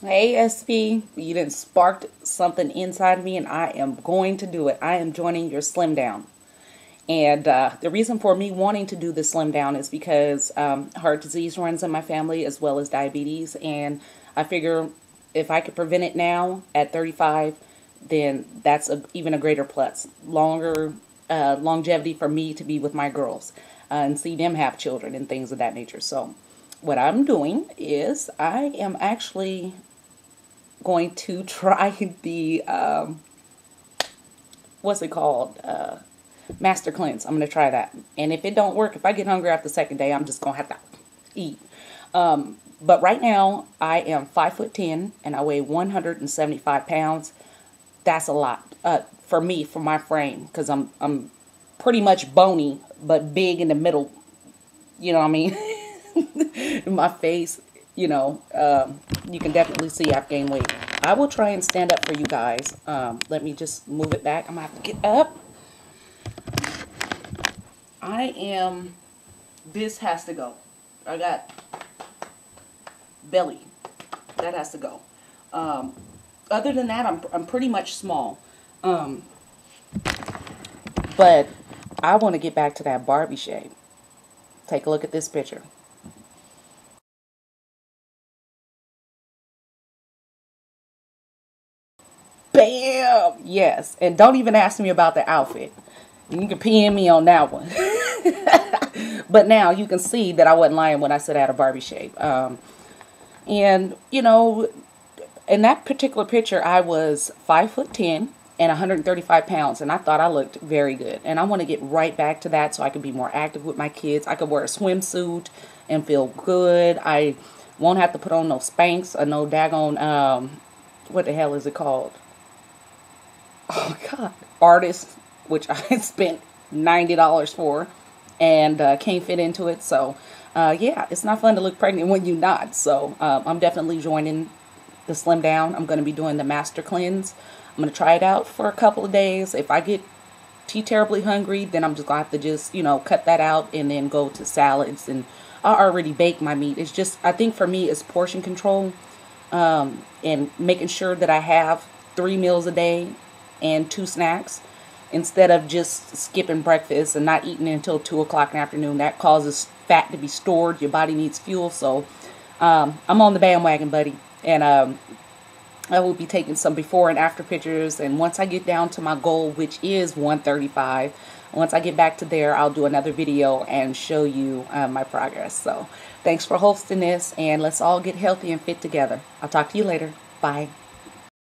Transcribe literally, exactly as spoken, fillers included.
Hey, S P, you done sparked something inside me, and I am going to do it. I am joining your slim down. And uh, the reason for me wanting to do the slim down is because um, heart disease runs in my family as well as diabetes. And I figure if I could prevent it now at thirty-five, then that's a, even a greater plus. Longer uh, longevity for me to be with my girls uh, and see them have children and things of that nature. So what I'm doing is I am actually going to try the, um, what's it called, uh, Master Cleanse. I'm going to try that. And if it don't work, if I get hungry after the second day, I'm just going to have to eat. Um, but right now, I am five foot ten, and I weigh one hundred seventy-five pounds. That's a lot uh, for me, for my frame, because I'm, I'm pretty much bony, but big in the middle. You know what I mean? My face, you know, um, you can definitely see I've gained weight. I will try and stand up for you guys. Um, let me just move it back. I'm going to have to get up. I am, this has to go. I got belly. That has to go. Um, other than that, I'm, I'm pretty much small. Um, but I want to get back to that Barbie shape. Take a look at this picture. Bam! Yes. And don't even ask me about the outfit. You can P M me on that one. But now you can see that I wasn't lying when I said I had a Barbie shape. Um, and, you know, in that particular picture, I was five foot ten and one hundred thirty-five pounds. And I thought I looked very good. And I want to get right back to that so I can be more active with my kids. I could wear a swimsuit and feel good. I won't have to put on no Spanx or no daggone, um, what the hell is it called? Oh, God. Artist, which I spent ninety dollars for and uh, can't fit into it. So, uh, yeah, it's not fun to look pregnant when you're not. So, um, I'm definitely joining the slim down. I'm going to be doing the Master Cleanse. I'm going to try it out for a couple of days. If I get too terribly hungry, then I'm just going to have to just, you know, cut that out and then go to salads. And I already bake my meat. It's just, I think for me, it's portion control um, and making sure that I have three meals a day and two snacks instead of just skipping breakfast and not eating until two o'clock in the afternoon. That causes fat to be stored. Your body needs fuel. So um, I'm on the bandwagon, buddy. And um, I will be taking some before and after pictures. And once I get down to my goal, which is one thirty-five, once I get back to there, I'll do another video and show you uh, my progress. So thanks for hosting this. And let's all get healthy and fit together. I'll talk to you later. Bye.